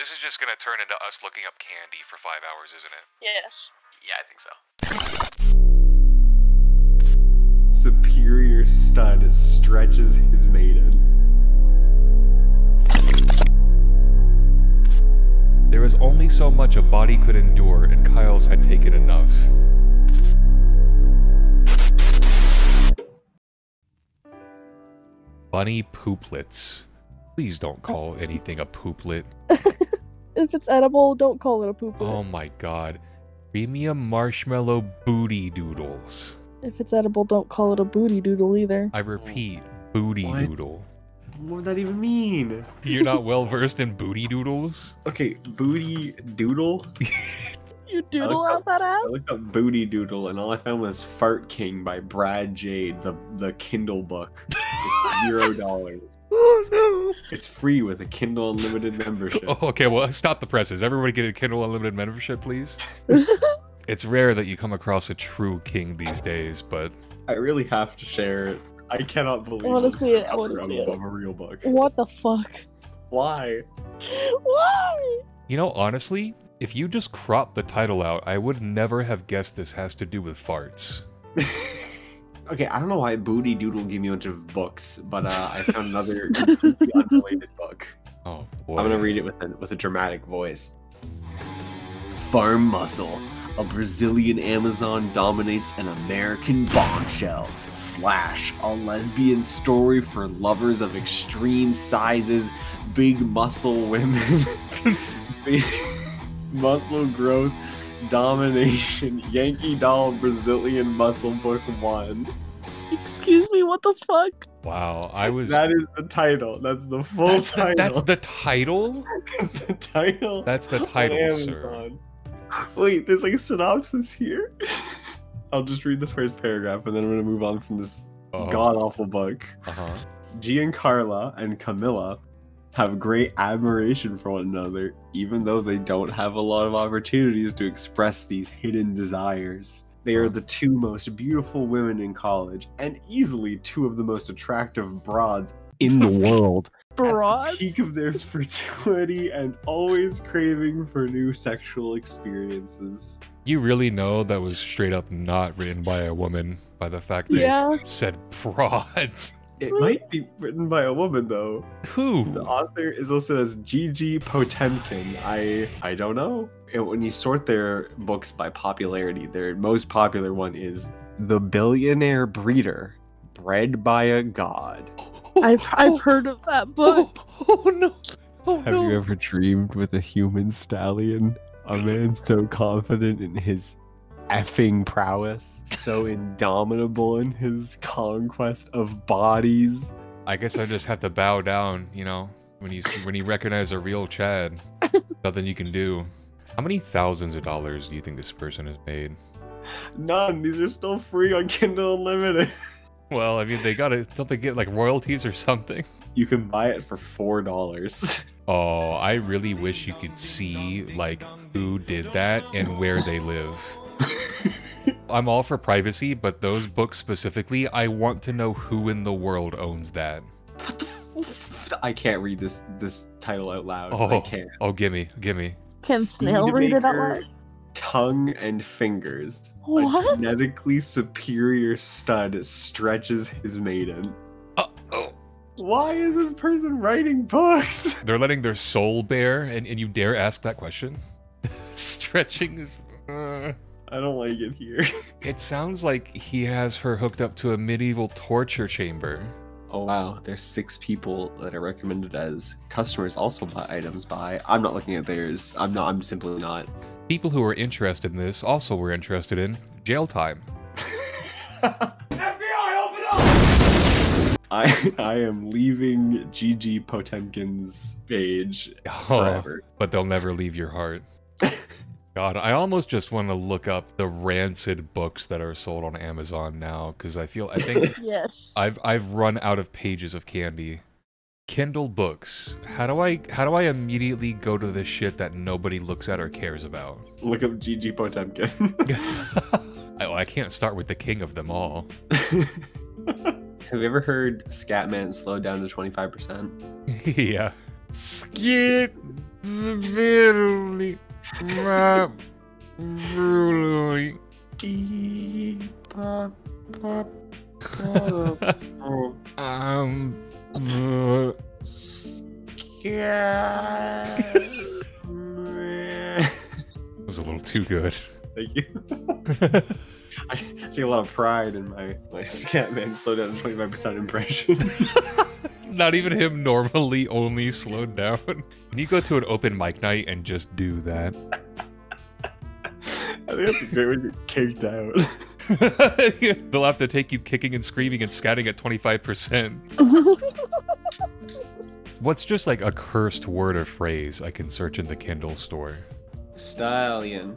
This is just gonna turn into us looking up candy for 5 hours, isn't it? Yes. Yeah, I think so. Superior stud stretches his maiden. There was only so much a body could endure, and Kyle's had taken enough. Bunny pooplets. Please don't call anything a pooplet. If it's edible, don't call it a pooplet. Oh my god. Premium marshmallow booty doodles. If it's edible, don't call it a booty doodle either. I repeat, booty doodle. What would that even mean? You're not well versed in booty doodles? Okay, booty doodle? You doodle out that ass? I looked up booty doodle and all I found was Fart King by Brad Jade, the Kindle book. It's $0. Oh no! It's free with a Kindle Unlimited membership. Oh, okay, well, stop the presses. Everybody get a Kindle Unlimited membership, please. It's rare that you come across a true king these days, but... I really have to share it. I cannot believe I want to see it. I'm a real book. What the fuck? Why? Why? You know, honestly, if you just cropped the title out, I would never have guessed this has to do with farts. Okay, I don't know why Booty Doodle gave me a bunch of books, but I found another completely unrelated book. Oh boy. I'm gonna read it with a dramatic voice. Farm Muscle. A Brazilian Amazon dominates an American bombshell / a lesbian story for lovers of extreme sizes, big muscle women, big muscle growth, domination, Yankee Doll Brazilian Muscle Book 1. Excuse me, what the fuck? Wow, I was... That is the title. That's the full title. That's the title? That's the title. That's the title, sir. Wait, there's like a synopsis here. I'll just read the first paragraph and then I'm gonna move on from this god-awful book. Giancarla and Camilla have great admiration for one another, even though they don't have a lot of opportunities to express these hidden desires. They are the two most beautiful women in college, and easily two of the most attractive broads in the world. Broads? At the peak of their fertility and always craving for new sexual experiences. You really know that was straight up not written by a woman by the fact that it said broads. It might be written by a woman, though. Who? The author is listed as Gigi Potemkin. I don't know. And when you sort their books by popularity, their most popular one is The Billionaire Breeder, Bred by a God. I've heard of that book. Oh no! Oh, have you ever dreamed with a human stallion? A man so confident in his effing prowess, so indomitable in his conquest of bodies. I guess I just have to bow down, you know, when you recognize a real Chad. Nothing you can do. How many thousands of dollars do you think this person has made? None. These are still free on Kindle Unlimited. Well, I mean, they gotta, don't they get like royalties or something? You can buy it for $4. Oh, I really wish you could see like who did that and where they live. I'm all for privacy, but those books specifically, I want to know who in the world owns that. What the f, I can't read this title out loud. Oh, I can't. Oh, gimme. Can Snail read it out loud? Tongue and Fingers. What? A genetically superior stud stretches his maiden. Why is this person writing books? They're letting their soul bare, and you dare ask that question? Stretching his... I don't like it here. It sounds like he has her hooked up to a medieval torture chamber. Oh wow, there's 6 people that are recommended as customers also buy items by. I'm not looking at theirs. I'm simply not. People who were interested in this also were interested in jail time. FBI, open up! I am leaving Gigi Potemkin's page forever. But they'll never leave your heart. God, I almost just want to look up the rancid books that are sold on Amazon now, because I think yes. I've run out of pages of candy. Kindle books. How do I immediately go to the shit that nobody looks at or cares about? Look up Gigi Potemkin. I can't start with the king of them all. Have you ever heard Scatman slowed down to 25%? Yeah. Skip bitterly, my brutally. I'm scared. It was a little too good. Thank you. I take a lot of pride in my Scatman slow down 25% impression. Not even him normally only slowed down. Can you go to an open mic night and just do that? I think that's a great way to get kicked out. They'll have to take you kicking and screaming and scatting at 25%. What's just like a cursed word or phrase I can search in the Kindle store? Stallion.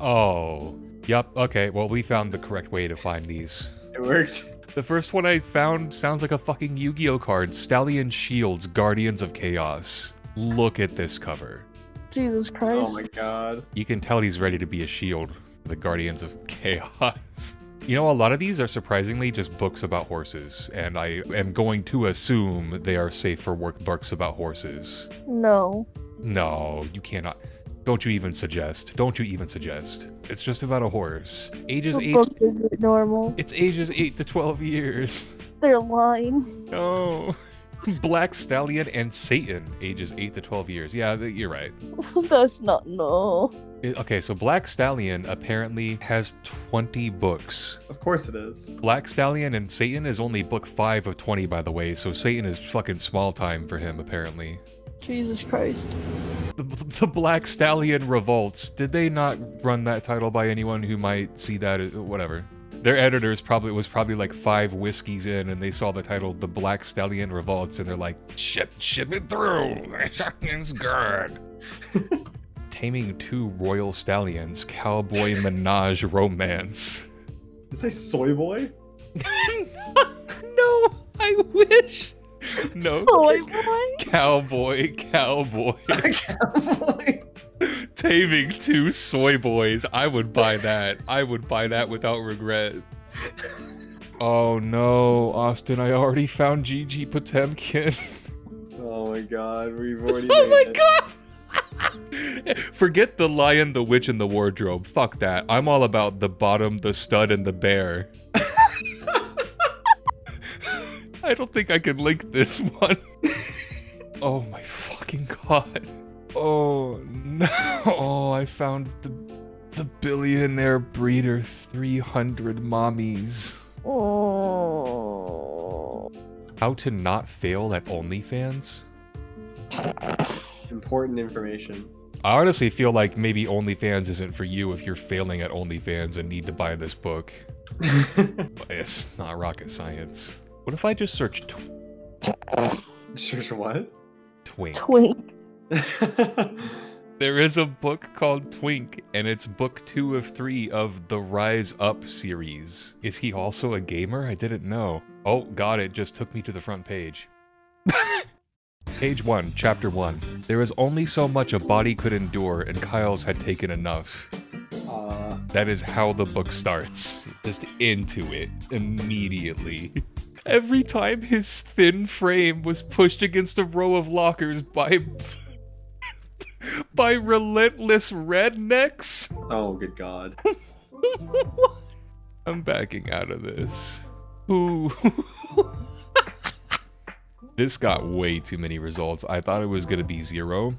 Oh, yep. Okay, well, we found the correct way to find these. It worked. The first one I found sounds like a fucking Yu-Gi-Oh card. Stallion Shields, Guardians of Chaos. Look at this cover. Jesus Christ. Oh my god. You can tell he's ready to be a shield for the Guardians of Chaos. You know, a lot of these are surprisingly just books about horses, and I am going to assume they are safe for work books about horses. No. No, you cannot. Don't you even suggest. Don't you even suggest. It's just about a horse. Ages what 8... book is it normal? It's ages 8 to 12 years. They're lying. No. Black Stallion and Satan, ages 8 to 12 years. Yeah, you're right. That's not normal. Okay, so Black Stallion apparently has 20 books. Of course it is. Black Stallion and Satan is only book 5 of 20, by the way, so Satan is fucking small time for him, apparently. Jesus Christ. The Black Stallion revolts. Did they not run that title by anyone who might see that? Whatever. Their editors was probably like 5 whiskeys in, and they saw the title "The Black Stallion Revolts," and they're like, "Ship it through. It's good." Taming 2 royal stallions, cowboy menage romance. Is that soy boy? No, I wish. No. Cowboy. Cowboy. Taming 2 soy boys. I would buy that. I would buy that without regret. Oh no, Austin, I already found Gigi Potemkin. Oh my god, we've already Oh my god! Forget the lion, the witch, and the wardrobe. Fuck that. I'm all about the bottom, the stud, and the bear. I don't think I can link this one. Oh my fucking god. Oh no. Oh, I found the billionaire breeder 300 mommies. Oh. How to not fail at OnlyFans? Important information. I honestly feel like maybe OnlyFans isn't for you if you're failing at OnlyFans and need to buy this book. It's not rocket science. What if I just search Search what? Twink. Twink. There is a book called Twink, and it's book 2 of 3 of the Rise Up series. Is he also a gamer? I didn't know. Oh god, it just took me to the front page. Page 1, chapter 1. There is only so much a body could endure, and Kyle's had taken enough. That is how the book starts. Just into it immediately. Every time his thin frame was pushed against a row of lockers by relentless rednecks. Oh, good God. I'm backing out of this. Ooh. This got way too many results. I thought it was going to be 0.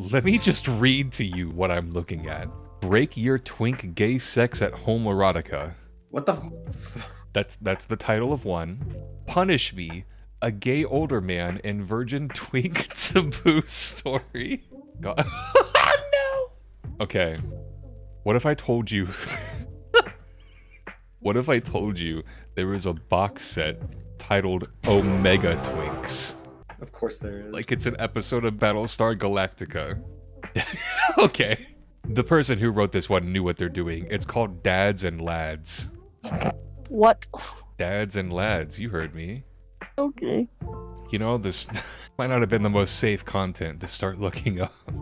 Let me just read to you what I'm looking at. Break your twink gay sex at home erotica. What the f- That's the title of one. Punish Me, a gay older man and virgin twink taboo story. God. No! Okay. What if I told you... What if I told you there is a box set titled Omega Twinks? Of course there is. Like it's an episode of Battlestar Galactica. Okay. The person who wrote this one knew what they're doing. It's called Dads and Lads. What? Dads and Lads, you heard me. Okay. You know, this might not have been the most safe content to start looking up.